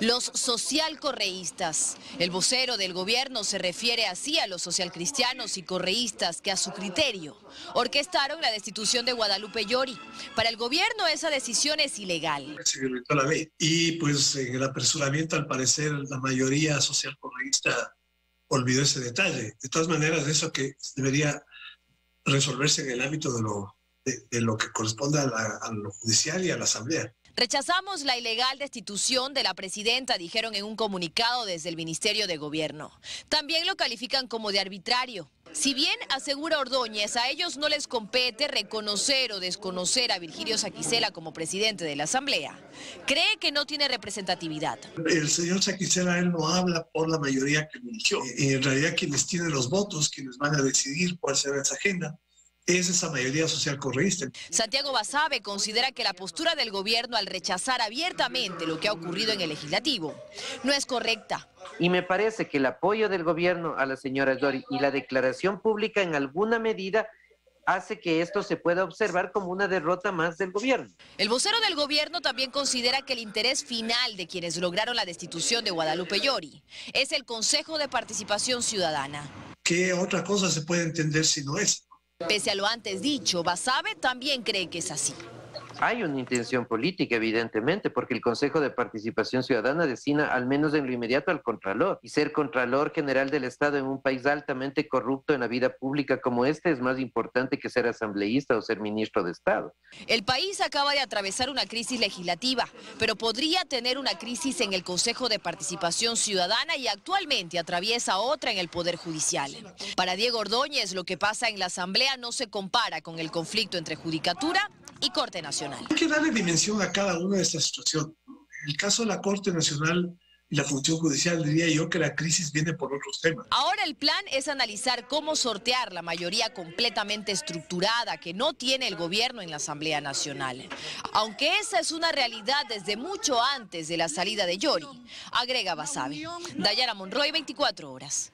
Los socialcorreístas. El vocero del gobierno se refiere así a los socialcristianos y correístas que a su criterio orquestaron la destitución de Guadalupe Llori. Para el gobierno esa decisión es ilegal. Se violentó la ley y pues en el apresuramiento al parecer la mayoría socialcorreísta olvidó ese detalle. De todas maneras eso que debería resolverse en el ámbito de lo que corresponde a lo judicial y a la asamblea. Rechazamos la ilegal destitución de la presidenta, dijeron en un comunicado desde el Ministerio de Gobierno. También lo califican como de arbitrario. Si bien, asegura Ordóñez, a ellos no les compete reconocer o desconocer a Virgilio Saquicela como presidente de la Asamblea, cree que no tiene representatividad. El señor Saquicela, él no habla por la mayoría que eligió. En realidad quienes tienen los votos, quienes van a decidir cuál será esa agenda, es esa mayoría social correísta. Santiago Basabe considera que la postura del gobierno al rechazar abiertamente lo que ha ocurrido en el legislativo no es correcta. Y me parece que el apoyo del gobierno a la señora Llori y la declaración pública en alguna medida hace que esto se pueda observar como una derrota más del gobierno. El vocero del gobierno también considera que el interés final de quienes lograron la destitución de Guadalupe Llori es el Consejo de Participación Ciudadana. ¿Qué otra cosa se puede entender si no es? Pese a lo antes dicho, Basabe también cree que es así. Hay una intención política, evidentemente, porque el Consejo de Participación Ciudadana designa, al menos en lo inmediato, al Contralor. Y ser Contralor General del Estado en un país altamente corrupto en la vida pública como este es más importante que ser asambleísta o ser ministro de Estado. El país acaba de atravesar una crisis legislativa, pero podría tener una crisis en el Consejo de Participación Ciudadana y actualmente atraviesa otra en el Poder Judicial. Para Diego Ordóñez, lo que pasa en la Asamblea no se compara con el conflicto entre Judicatura y Corte Nacional. Hay que darle dimensión a cada una de estas situaciones. En el caso de la Corte Nacional y la función judicial, diría yo que la crisis viene por otros temas. Ahora el plan es analizar cómo sortear la mayoría completamente estructurada que no tiene el gobierno en la Asamblea Nacional. Aunque esa es una realidad desde mucho antes de la salida de Llori, agrega Basabe. Dayana Monroy, 24 horas.